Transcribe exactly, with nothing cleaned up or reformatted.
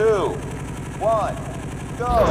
two, one, go!